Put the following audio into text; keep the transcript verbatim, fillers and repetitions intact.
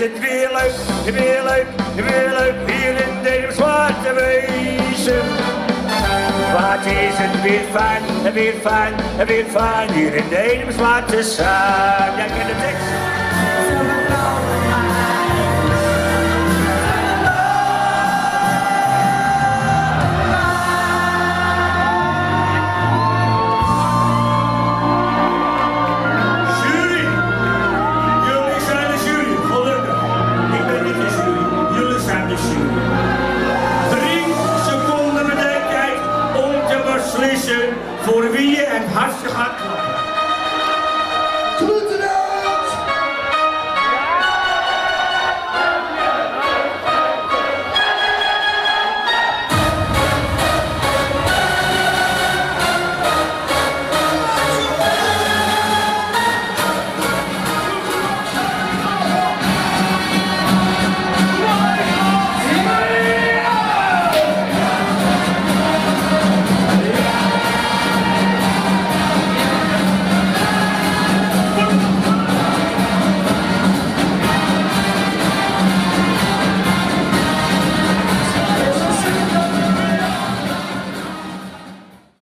is het weer leuk, weer leuk, weer leuk, hier in deze Zwarte Wezen. Wat is het weer fijn, weer fijn, weer fijn, hier in deze Zwarte Zaak. Jij kent de tekst.